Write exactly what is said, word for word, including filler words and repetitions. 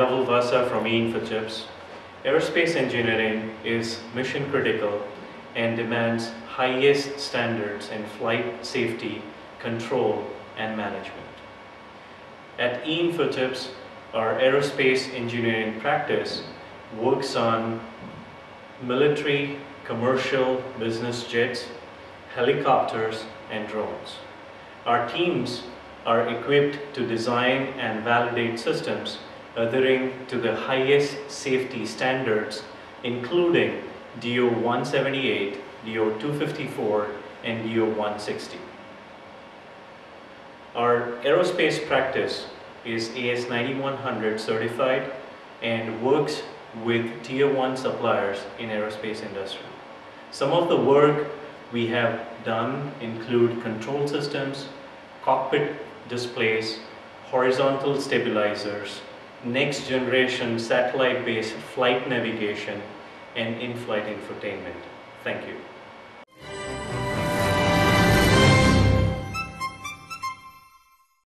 I'm Davul Vasa from eInfochips. Aerospace engineering is mission critical and demands highest standards in flight safety, control, and management. At eInfochips, our aerospace engineering practice works on military, commercial, business jets, helicopters, and drones. Our teams are equipped to design and validate systems adhering to the highest safety standards, including D O one seventy-eight, D O two fifty-four, and D O one sixty. Our aerospace practice is A S ninety-one hundred certified and works with tier one suppliers in aerospace industry. Some of the work we have done include control systems, cockpit displays, horizontal stabilizers, next generation satellite-based flight navigation, and in-flight infotainment. Thank you.